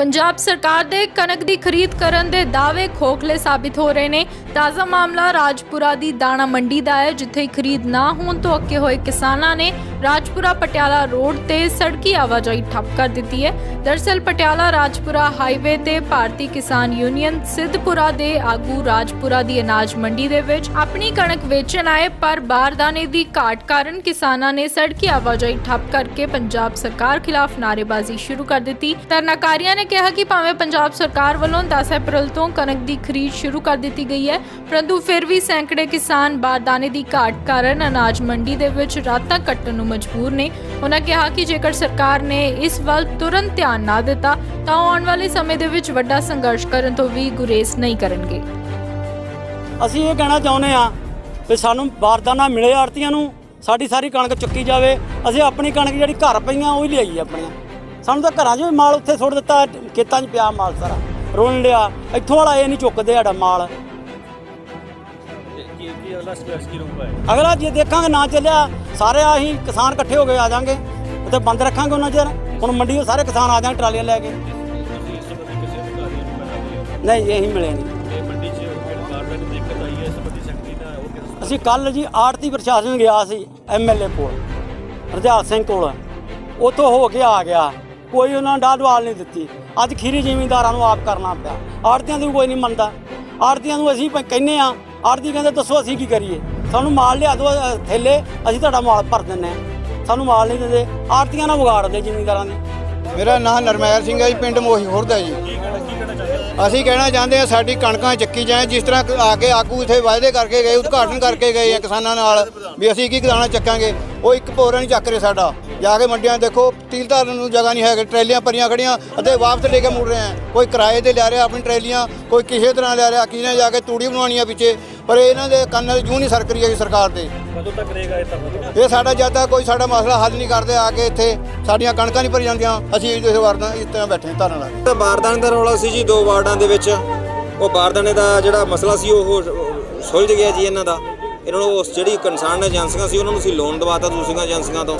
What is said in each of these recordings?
पंजाब सरकार दे कनक दी खरीद करन दे दावे खोखले साबित हो रहे ने। ताज़ा मामला राजपुरा दी दाना मंडी दा है, जिथे खरीद ना होने तो अके होए किसानां ने राजपुरा पटियाला रोड ते सड़की आवाजाही ठप कर दी है। दरअसल पटियाला राजपुरा हाईवे ते भारतीय किसान यूनियन सिद्धपुरा दे आगू राजपुरा दी अनाज मंडी दे विच अपनी कणक वेचण आए, पर बारदाने दी घाट कारण किसानां ने सड़की आवाजाही ठप करके पंजाब सरकार खिलाफ नारेबाजी शुरू कर दी। धरनाकारियां ने कहा कि भावें पंजाब सरकार वालों 10 अप्रैल तो कणक दी खरीद शुरू कर दी गई है, परंतु फिर भी सैकड़े किसान बारदाने दी घाट कारण अनाज मंडी दे विच रातां कट्टण नूं मजबूर ने। उन्होंने कहा कि जेकर सरकार ने इस वल तुरंत ध्यान ना दिता तो आने वाले समय दे विच वड्डा संघर्ष करन तो भी गुरेज नहीं करनगे। असीं ये कहना चाहुंदे हां कि सानूं बारदाना मिले, आड़तीआं नूं साडी सारी कणक चुकी जाए। असीं अपनी कणक जिहड़ी घर पईआं ओही लिआई अपनी, सानूं तां घरां 'चों भी माल उत्थे सुट दित्ता, खेतां 'च पिया माल सारा रोन लिआ। इत्थों वाला ये नहीं चुकदे साडा माल। अगला जे देखा ना चलिया सारे अं किसान कट्ठे हो गए आ जाएंगे, उसे बंद रखा उन्ना चेर। हम मंडी सारे किसान आ जाएंगे ट्रालियां लैके। नहीं यही मिले नहीं। असी कल जी आड़ती प्रशासन गया MLA को, रजा सिंह को, उतो हो के आ गया, कोई उन्होंने डाहडवाल नहीं दी। अज खीरी जिमीदारा आप करना पाया। आड़तियों को कोई नहीं मनता। आड़तियों को असीं कहने आड़ती कहते दसो असी की करिए, सानू माल लिया दो थैले, असी तुहाडा माल भर देने, सानू माल नहीं देते। आड़तियां ना बिगाड़ते जिमींदारां दी। मेरा नाम नरमैल सिंह है जी, पिंड मोहीहोर दा जी। असी कहना चाहते हैं साडी कणकां चक्की जाए, जिस तरह आके आगू इत्थे वायदे करके गए, उद्घाटन करके गए हैं किसानां नाल भी असी की दाना चक्कांगे। वो एक भोरा नहीं चक रहे साडा। जाके मंडियां देखो, तील धारण नूं जगह नहीं है, ट्रैलियां भरियां खड़ियां अते वापस लेके मुड़ रहे हैं। कोई किराए ते लै रहा अपनी ट्रैलियां, कोई किसी तरह लै रहा, किसी ने जाके तूड़ी बनवानी है पिछे। पर इन्हां दे कन्न जूं नहीं सरक रही है सरकार दे। कदों तक रहेगा ये साडा? जद तक कोई साडा मसला हल नहीं करदे आके इत्थे साडीआं कणकां नहीं भरी जांदियां, असीं इस वारदां इस तरह बैठे धरना ला। तो बारदाने दा रौला सी जी 2 वार्डां दे विच, वो बारदाने दा जिहड़ा मसला सी ओह सुलझ गया जी। इन्हां दा इन्हों उस जी कंसर्न एजेंसियां से उन्होंने असीं लोन दवाता दूसरिया एजेंसियां तो।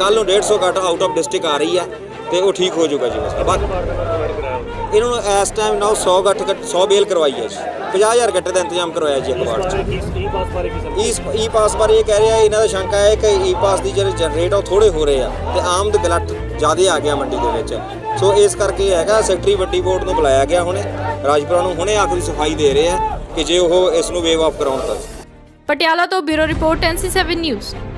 कल 150 घट आउट ऑफ डिस्ट्रिक्ट आ रही है तो वो ठीक हो जाएगा जी। बस इन्होंने इस टाइम ना 100 बेल करवाई है जी, 50,000 गट्टे का इंतजाम करवाया जी एक वार्ड। ई पास बारे कह रहे हैं, इन्हों का शंका है कि ई पास की जो रेट थोड़े हो रहे हैं तो आम तो गलट ज़्यादा आ गया मंडी के। सो इस करके है सैकटरी वड्डी बोर्ड को बुलाया गया हमने, राजपुरा हमने आखिरी सफाई दे रहे हैं कि जे वो इस वेव ऑफ कराउन। पटियाला तो ब्यूरो रिपोर्ट NC7 News।